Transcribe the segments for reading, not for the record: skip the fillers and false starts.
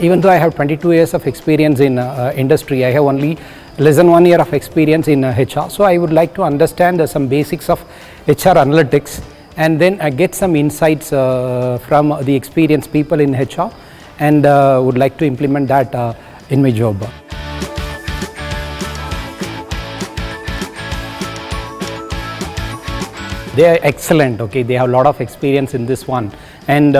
even though I have 22 years of experience in industry, I have only less than 1 year of experience in HR. So I would like to understand some basics of HR analytics and then get some insights from the experienced people in HR, and would like to implement that in my job. They are excellent, okay, they have a lot of experience in this one, and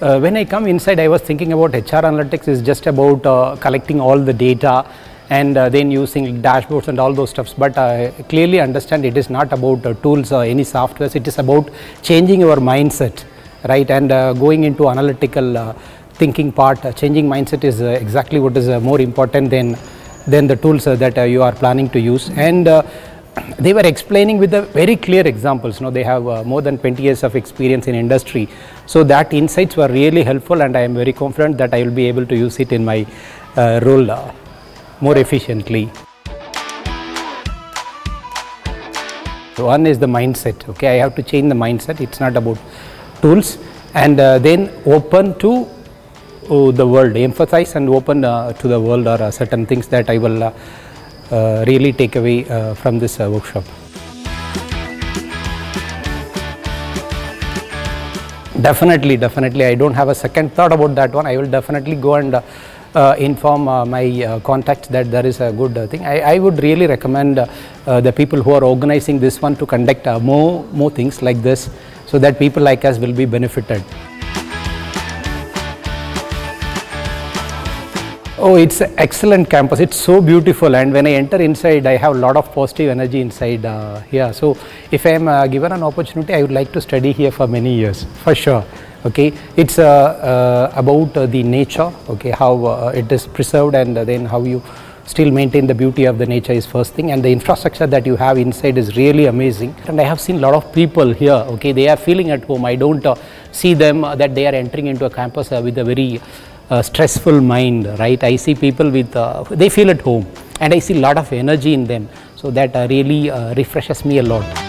when I come inside, I was thinking about HR analytics is just about collecting all the data and then using dashboards and all those stuffs, but I clearly understand it is not about tools or any softwares. It is about changing your mindset, right, and going into analytical thinking part. Changing mindset is exactly what is more important than the tools that you are planning to use. And they were explaining with very clear examples. Now they have more than 20 years of experience in industry, so that insights were really helpful, and I am very confident that I will be able to use it in my role more efficiently. So one is the mindset. Okay, I have to change the mindset. It's not about tools, and then open to the world. Emphasize and open to the world are certain things that I will really take away from this workshop. Definitely, I don't have a second thought about that one. I will definitely go and inform my contacts that there is a good thing. I would really recommend the people who are organizing this one to conduct more things like this, so that people like us will be benefited. Oh, it's an excellent campus. It's so beautiful, and when I enter inside, I have a lot of positive energy inside here. So if I am given an opportunity, I would like to study here for many years, for sure. Okay, it's about the nature, okay, how it is preserved, and then how you still maintain the beauty of the nature is first thing, and the infrastructure that you have inside is really amazing. And I have seen a lot of people here, okay, they are feeling at home. I don't see them that they are entering into a campus with a very stressful mind, right? I see people with, they feel at home, and I see a lot of energy in them, so that really refreshes me a lot.